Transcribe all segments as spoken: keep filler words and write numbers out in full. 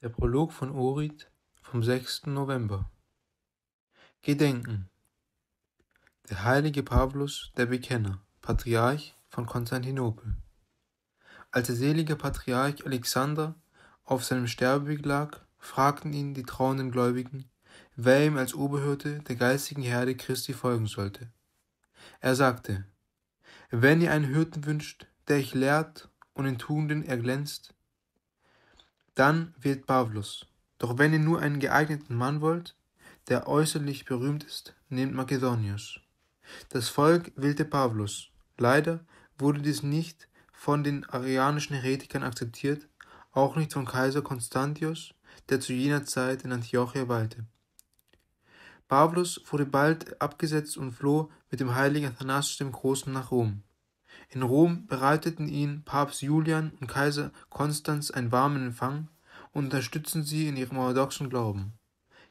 Der Prolog von Orid vom sechsten November. Gedenken. Der heilige Pavlos, der Bekenner, Patriarch von Konstantinopel. Als der selige Patriarch Alexander auf seinem Sterbeweg lag, fragten ihn die trauernden Gläubigen, wer ihm als Oberhirte der geistigen Herde Christi folgen sollte. Er sagte: Wenn ihr einen Hirten wünscht, der euch lehrt und in Tugenden erglänzt, dann wählt Pavlos. Doch wenn ihr nur einen geeigneten Mann wollt, der äußerlich berühmt ist, nehmt Makedonius. Das Volk wählte Pavlos. Leider wurde dies nicht von den arianischen Heretikern akzeptiert, auch nicht von Kaiser Konstantius, der zu jener Zeit in Antiochia weilte. Pavlos wurde bald abgesetzt und floh mit dem heiligen Athanasius dem Großen nach Rom. In Rom bereiteten ihn Papst Julian und Kaiser Konstanz einen warmen Empfang und unterstützten sie in ihrem orthodoxen Glauben.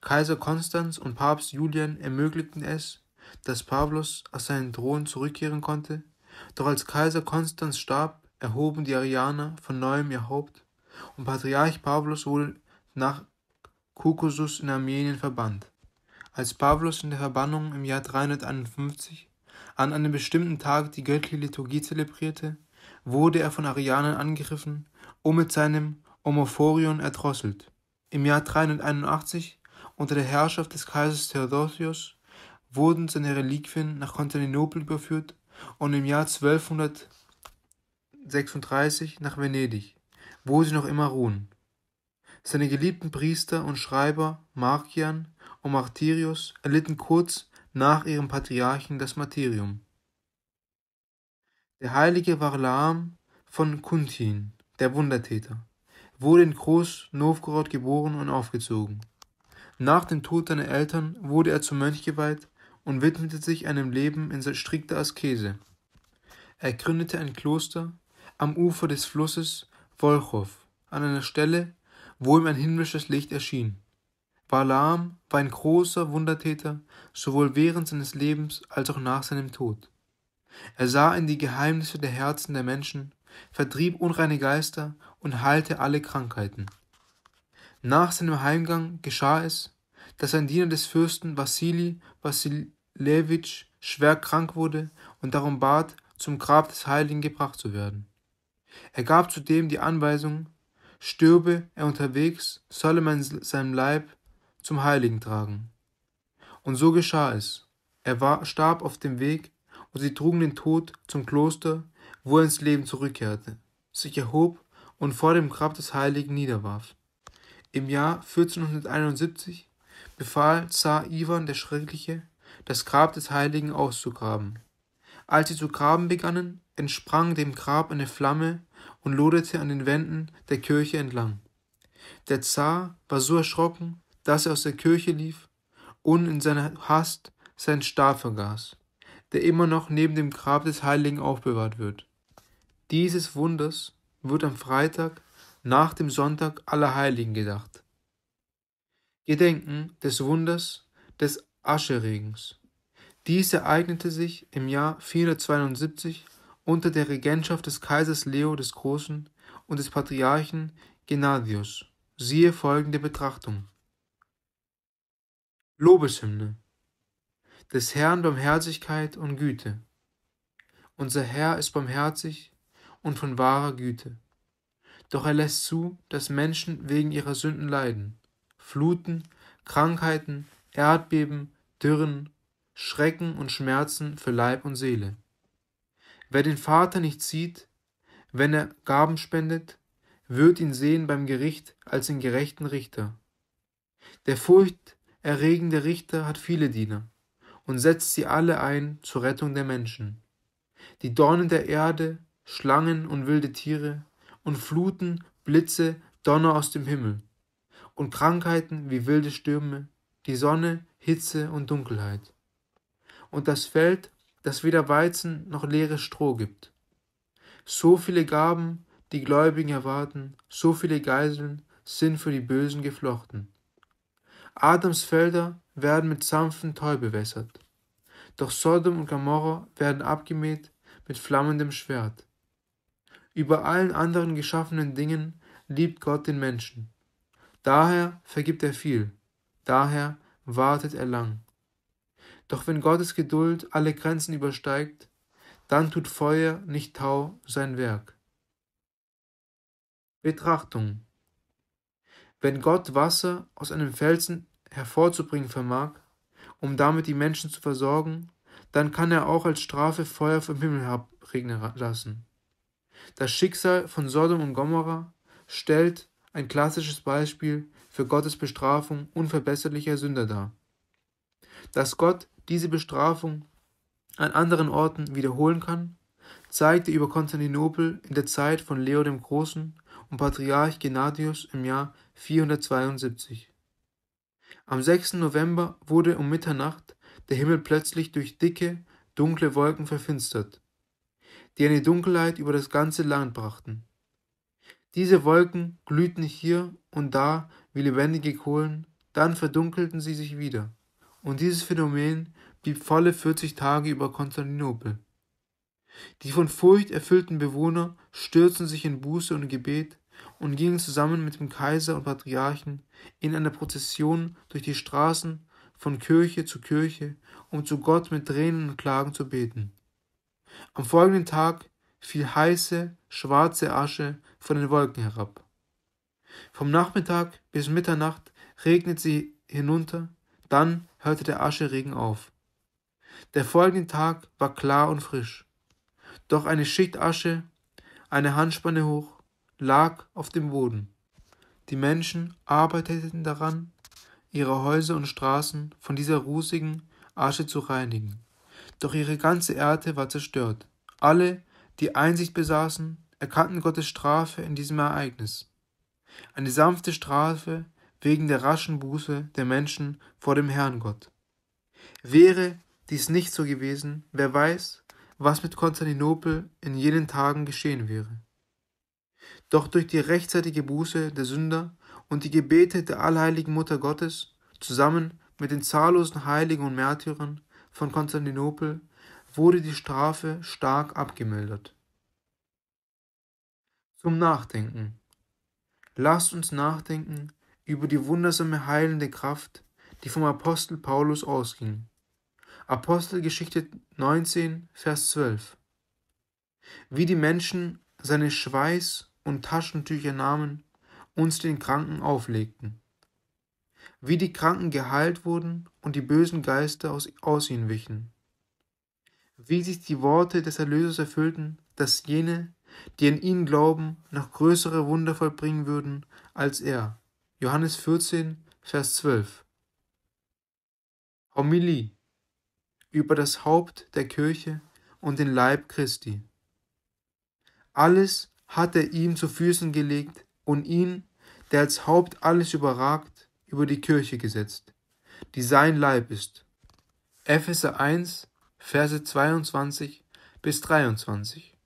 Kaiser Konstanz und Papst Julian ermöglichten es, dass Pavlos aus seinen Thron zurückkehren konnte, doch als Kaiser Konstanz starb, erhoben die Arianer von neuem ihr Haupt und Patriarch Pavlos wurde nach Kukusus in Armenien verbannt. Als Pavlos in der Verbannung im Jahr dreihunderteinundfünfzig an einem bestimmten Tag die göttliche Liturgie zelebrierte, wurde er von Arianern angegriffen und mit seinem Omophorion erdrosselt. Im Jahr dreihunderteinundachtzig, unter der Herrschaft des Kaisers Theodosius, wurden seine Reliquien nach Konstantinopel überführt und im Jahr zwölfhundertsechsunddreißig nach Venedig, wo sie noch immer ruhen. Seine geliebten Priester und Schreiber Markian und Martyrius erlitten kurz nach ihrem Patriarchen das Martyrium. Der heilige Varlaam von Kuntin, der Wundertäter, wurde in Groß Novgorod geboren und aufgezogen. Nach dem Tod seiner Eltern wurde er zum Mönch geweiht und widmete sich einem Leben in strikter Askese. Er gründete ein Kloster am Ufer des Flusses Volchow, an einer Stelle, wo ihm ein himmlisches Licht erschien. Varlaam war ein großer Wundertäter, sowohl während seines Lebens als auch nach seinem Tod. Er sah in die Geheimnisse der Herzen der Menschen, vertrieb unreine Geister und heilte alle Krankheiten. Nach seinem Heimgang geschah es, dass ein Diener des Fürsten Vassili Wassilewitsch schwer krank wurde und darum bat, zum Grab des Heiligen gebracht zu werden. Er gab zudem die Anweisung, stürbe er unterwegs, solle man seinem Leib zum Heiligen tragen. Und so geschah es. Er war, starb auf dem Weg und sie trugen den Tod zum Kloster, wo er ins Leben zurückkehrte, sich erhob und vor dem Grab des Heiligen niederwarf. Im Jahr vierzehnhunderteinundsiebzig befahl Zar Iwan der Schreckliche, das Grab des Heiligen auszugraben. Als sie zu graben begannen, entsprang dem Grab eine Flamme und loderte an den Wänden der Kirche entlang. Der Zar war so erschrocken, dass er aus der Kirche lief und in seiner Hast seinen Stab vergaß, der immer noch neben dem Grab des Heiligen aufbewahrt wird. Dieses Wunders wird am Freitag nach dem Sonntag aller Heiligen gedacht. Gedenken des Wunders des Ascherregens. Dies ereignete sich im Jahr vierhundertzweiundsiebzig unter der Regentschaft des Kaisers Leo des Großen und des Patriarchen Gennadius. Siehe folgende Betrachtung. Lobeshymne des Herrn Barmherzigkeit und Güte. Unser Herr ist barmherzig und von wahrer Güte. Doch er lässt zu, dass Menschen wegen ihrer Sünden leiden. Fluten, Krankheiten, Erdbeben, Dürren, Schrecken und Schmerzen für Leib und Seele. Wer den Vater nicht sieht, wenn er Gaben spendet, wird ihn sehen beim Gericht als den gerechten Richter. Der Furcht erregende Richter hat viele Diener und setzt sie alle ein zur Rettung der Menschen. Die Dornen der Erde, Schlangen und wilde Tiere und Fluten, Blitze, Donner aus dem Himmel und Krankheiten wie wilde Stürme, die Sonne, Hitze und Dunkelheit und das Feld, das weder Weizen noch leeres Stroh gibt. So viele Gaben, die Gläubigen erwarten, so viele Geiseln sind für die Bösen geflochten. Adams Felder werden mit sanftem Tau bewässert, doch Sodom und Gomorra werden abgemäht mit flammendem Schwert. Über allen anderen geschaffenen Dingen liebt Gott den Menschen, Daher vergibt er viel, daher wartet er lang. Doch wenn Gottes Geduld alle Grenzen übersteigt, dann tut Feuer, nicht Tau, sein Werk. Betrachtung: Wenn Gott Wasser aus einem Felsen hervorzubringen vermag, um damit die Menschen zu versorgen, dann kann er auch als Strafe Feuer vom Himmel herabregnen lassen. Das Schicksal von Sodom und Gomorra stellt ein klassisches Beispiel für Gottes Bestrafung unverbesserlicher Sünder dar. Dass Gott diese Bestrafung an anderen Orten wiederholen kann, zeigt er über Konstantinopel in der Zeit von Leo dem Großen und Patriarch Gennadius im Jahr vierhundertzweiundsiebzig. Am sechsten November wurde um Mitternacht der Himmel plötzlich durch dicke, dunkle Wolken verfinstert, die eine Dunkelheit über das ganze Land brachten. Diese Wolken glühten hier und da wie lebendige Kohlen, dann verdunkelten sie sich wieder, und dieses Phänomen blieb volle vierzig Tage über Konstantinopel. Die von Furcht erfüllten Bewohner stürzten sich in Buße und Gebet und gingen zusammen mit dem Kaiser und Patriarchen in einer Prozession durch die Straßen von Kirche zu Kirche, um zu Gott mit Tränen und Klagen zu beten. Am folgenden Tag fiel heiße, schwarze Asche von den Wolken herab. Vom Nachmittag bis Mitternacht regnet sie hinunter, dann hörte der Ascheregen auf. Der folgende Tag war klar und frisch. Doch eine Schicht Asche, eine Handspanne hoch, lag auf dem Boden. Die Menschen arbeiteten daran, ihre Häuser und Straßen von dieser rußigen Asche zu reinigen. Doch ihre ganze Erde war zerstört. Alle, die Einsicht besaßen, erkannten Gottes Strafe in diesem Ereignis. Eine sanfte Strafe wegen der raschen Buße der Menschen vor dem Herrn Gott. Wäre dies nicht so gewesen, wer weiß, was mit Konstantinopel in jenen Tagen geschehen wäre. Doch durch die rechtzeitige Buße der Sünder und die Gebete der allheiligen Mutter Gottes, zusammen mit den zahllosen Heiligen und Märtyrern von Konstantinopel, wurde die Strafe stark abgemildert. Zum Nachdenken: Lasst uns nachdenken über die wundersame heilende Kraft, die vom Apostel Paulus ausging. Apostelgeschichte neunzehn, Vers zwölf. Wie die Menschen seine Schweiß- und Taschentücher nahmen, uns den Kranken auflegten. Wie die Kranken geheilt wurden und die bösen Geister aus, aus ihnen wichen. Wie sich die Worte des Erlösers erfüllten, dass jene, die an ihn glauben, noch größere Wunder vollbringen würden als er. Johannes vierzehn, Vers zwölf. Homilie über das Haupt der Kirche und den Leib Christi. Alles hat er ihm zu Füßen gelegt und ihn, der als Haupt alles überragt, über die Kirche gesetzt, die sein Leib ist. Epheser eins, Verse zweiundzwanzig bis dreiundzwanzig.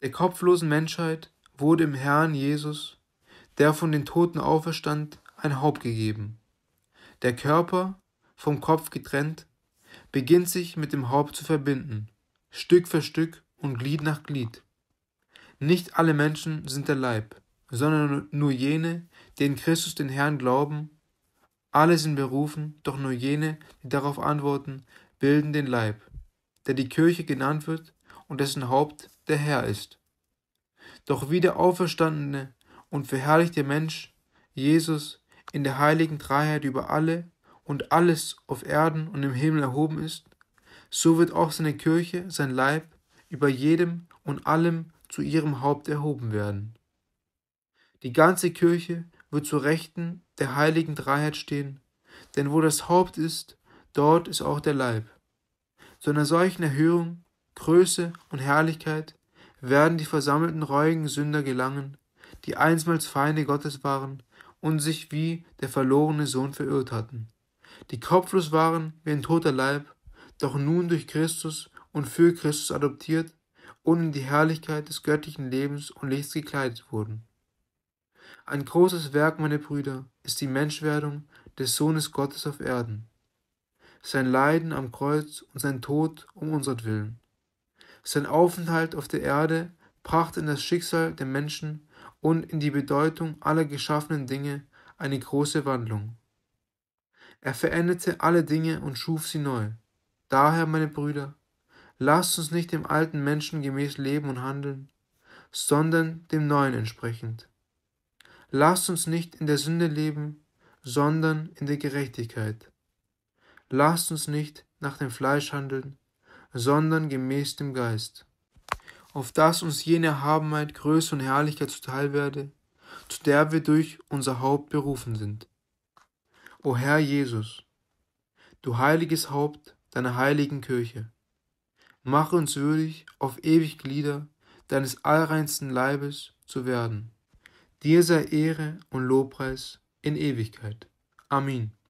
Der kopflosen Menschheit wurde im Herrn Jesus, der von den Toten auferstand, ein Haupt gegeben. Der Körper, vom Kopf getrennt, beginnt sich mit dem Haupt zu verbinden, Stück für Stück und Glied nach Glied. Nicht alle Menschen sind der Leib, sondern nur jene, die in Christus den Herrn glauben. Alle sind berufen, doch nur jene, die darauf antworten, bilden den Leib, der die Kirche genannt wird und dessen Haupt der Herr ist. Doch wie der auferstandene und verherrlichte Mensch, Jesus, in der heiligen Dreiheit über alle und alles auf Erden und im Himmel erhoben ist, so wird auch seine Kirche, sein Leib, über jedem und allem zu ihrem Haupt erhoben werden. Die ganze Kirche wird zur Rechten der heiligen Dreiheit stehen, denn wo das Haupt ist, dort ist auch der Leib. Zu einer solchen Erhöhung, Größe und Herrlichkeit werden die versammelten reuigen Sünder gelangen, die einstmals Feinde Gottes waren und sich wie der verlorene Sohn verirrt hatten, die kopflos waren wie ein toter Leib, doch nun durch Christus und für Christus adoptiert und in die Herrlichkeit des göttlichen Lebens und Lichts gekleidet wurden. Ein großes Werk, meine Brüder, ist die Menschwerdung des Sohnes Gottes auf Erden, sein Leiden am Kreuz und sein Tod um unsertwillen. Sein Aufenthalt auf der Erde brachte in das Schicksal der Menschen und in die Bedeutung aller geschaffenen Dinge eine große Wandlung. Er veränderte alle Dinge und schuf sie neu. Daher, meine Brüder, lasst uns nicht dem alten Menschen gemäß leben und handeln, sondern dem Neuen entsprechend. Lasst uns nicht in der Sünde leben, sondern in der Gerechtigkeit. Lasst uns nicht nach dem Fleisch handeln, sondern gemäß dem Geist. Auf dass uns jene Erhabenheit, Größe und Herrlichkeit zuteil werde, zu der wir durch unser Haupt berufen sind. O Herr Jesus, du heiliges Haupt deiner heiligen Kirche, mache uns würdig, auf ewig Glieder deines allreinsten Leibes zu werden. Dir sei Ehre und Lobpreis in Ewigkeit. Amen.